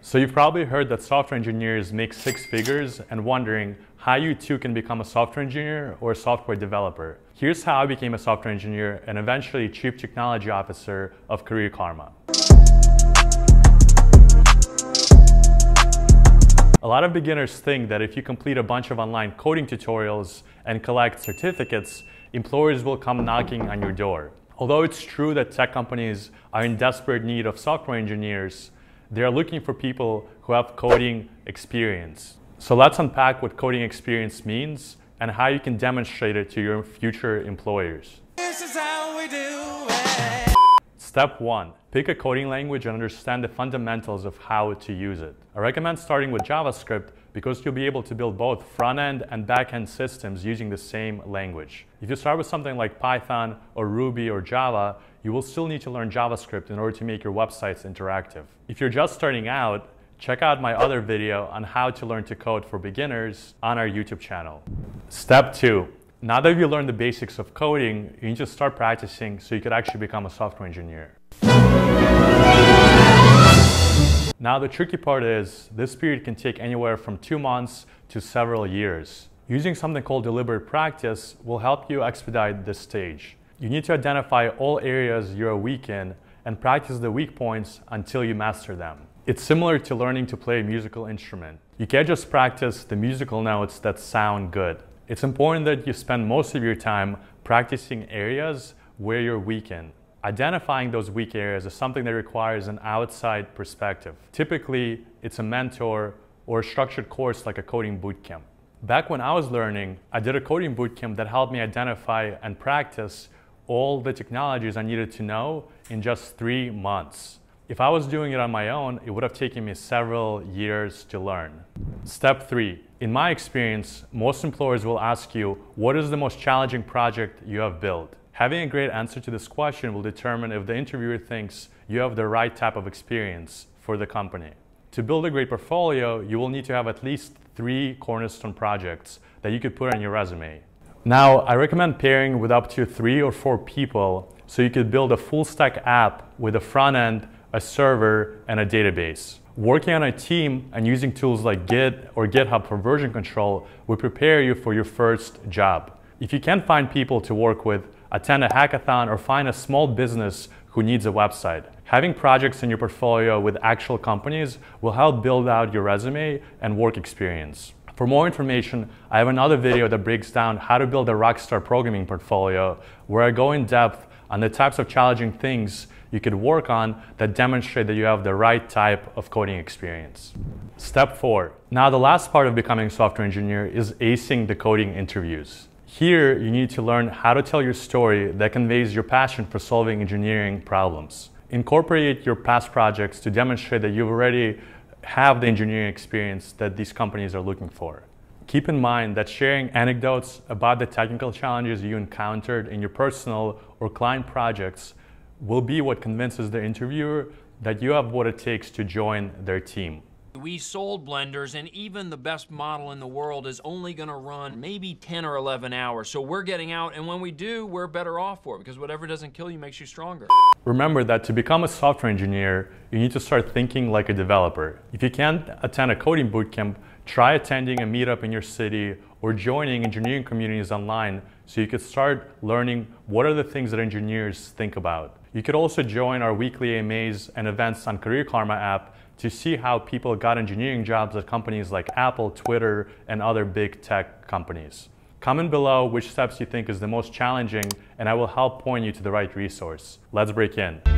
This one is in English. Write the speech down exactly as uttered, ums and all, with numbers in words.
So you've probably heard that software engineers make six figures and wondering how you too can become a software engineer or a software developer. Here's how I became a software engineer and eventually chief technology officer of Career Karma. A lot of beginners think that if you complete a bunch of online coding tutorials and collect certificates, employers will come knocking on your door. Although it's true that tech companies are in desperate need of software engineers, they are looking for people who have coding experience. So let's unpack what coding experience means and how you can demonstrate it to your future employers. This is how we do it. Step one, pick a coding language and understand the fundamentals of how to use it. I recommend starting with JavaScript because you'll be able to build both front-end and back-end systems using the same language. If you start with something like Python or Ruby or Java, you will still need to learn JavaScript in order to make your websites interactive. If you're just starting out, check out my other video on how to learn to code for beginners on our YouTube channel. Step two. Now that you learned the basics of coding, you need to start practicing so you could actually become a software engineer. Now the tricky part is, this period can take anywhere from two months to several years. Using something called deliberate practice will help you expedite this stage. You need to identify all areas you're weak in and practice the weak points until you master them. It's similar to learning to play a musical instrument. You can't just practice the musical notes that sound good. It's important that you spend most of your time practicing areas where you're weak in. Identifying those weak areas is something that requires an outside perspective. Typically, it's a mentor or a structured course like a coding bootcamp. Back when I was learning, I did a coding bootcamp that helped me identify and practice all the technologies I needed to know in just three months. If I was doing it on my own, it would have taken me several years to learn. Step three. In my experience, most employers will ask you, what is the most challenging project you have built? Having a great answer to this question will determine if the interviewer thinks you have the right type of experience for the company. To build a great portfolio, you will need to have at least three cornerstone projects that you could put on your resume. Now, I recommend pairing with up to three or four people so you could build a full stack app with a front end, a server, and a database. Working on a team and using tools like Git or GitHub for version control will prepare you for your first job. If you can't find people to work with, attend a hackathon or find a small business who needs a website. Having projects in your portfolio with actual companies will help build out your resume and work experience. For more information, I have another video that breaks down how to build a rockstar programming portfolio, where I go in depth on the types of challenging things you could work on that demonstrate that you have the right type of coding experience. Step four. Now the last part of becoming a software engineer is acing the coding interviews. Here, you need to learn how to tell your story that conveys your passion for solving engineering problems. Incorporate your past projects to demonstrate that you already have the engineering experience that these companies are looking for. Keep in mind that sharing anecdotes about the technical challenges you encountered in your personal or client projects will be what convinces the interviewer that you have what it takes to join their team. We sold blenders, and even the best model in the world is only going to run maybe ten or eleven hours. So we're getting out, and when we do, we're better off for it, because whatever doesn't kill you makes you stronger. Remember that to become a software engineer, you need to start thinking like a developer. If you can't attend a coding bootcamp, try attending a meetup in your city or joining engineering communities online so you could start learning what are the things that engineers think about. You could also join our weekly A M As and events on Career Karma app to see how people got engineering jobs at companies like Apple, Twitter, and other big tech companies. Comment below which steps you think is the most challenging, and I will help point you to the right resource. Let's break in.